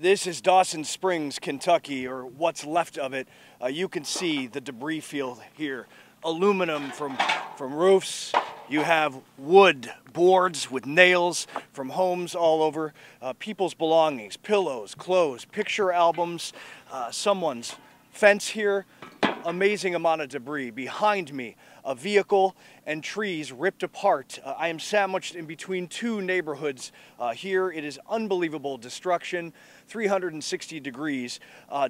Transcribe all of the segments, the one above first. This is Dawson Springs, Kentucky, or what's left of it. You can see the debris field here. Aluminum from roofs. You have wood boards with nails from homes all over. People's belongings, pillows, clothes, picture albums, someone's fence here. Amazing amount of debris. Behind me, a vehicle and trees ripped apart. I am sandwiched in between two neighborhoods here. It is unbelievable destruction, 360 degrees,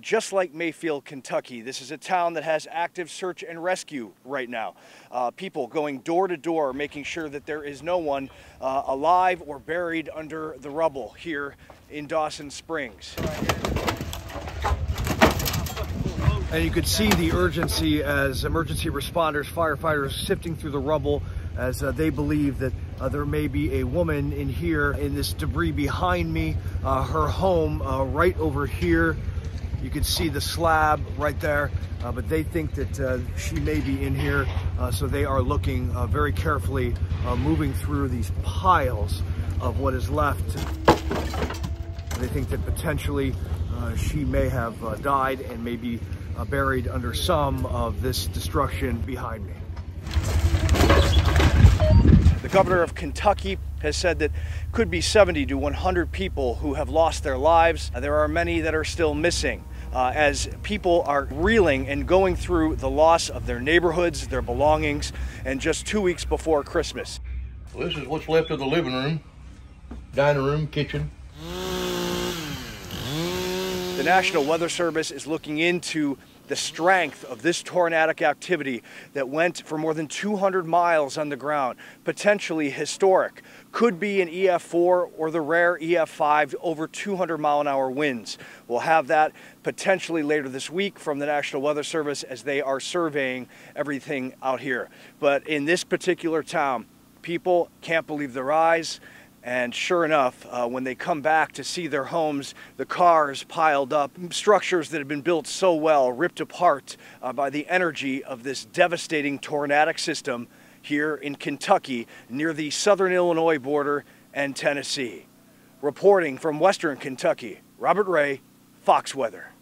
just like Mayfield, Kentucky. This is a town that has active search and rescue right now. People going door to door, making sure that there is no one alive or buried under the rubble here in Dawson Springs. And you could see the urgency as emergency responders, firefighters sifting through the rubble as they believe that there may be a woman in here in this debris behind me, her home right over here. You could see the slab right there, but they think that she may be in here. So they are looking very carefully, moving through these piles of what is left. They think that potentially she may have died and may be buried under some of this destruction behind me. The governor of Kentucky has said that could be 70 to 100 people who have lost their lives. There are many that are still missing as people are reeling and going through the loss of their neighborhoods, their belongings, and just 2 weeks before Christmas. Well, this is what's left of the living room, dining room, kitchen. The National Weather Service is looking into the strength of this tornadic activity that went for more than 200 miles on the ground, potentially historic. Could be an EF4 or the rare EF5, over 200-mile-an-hour winds. We'll have that potentially later this week from the National Weather Service as they are surveying everything out here. But in this particular town, people can't believe their eyes. And sure enough, when they come back to see their homes, the cars piled up, structures that have been built so well ripped apart by the energy of this devastating tornadic system here in Kentucky near the southern Illinois border and Tennessee. Reporting from western Kentucky, Robert Ray, Fox Weather.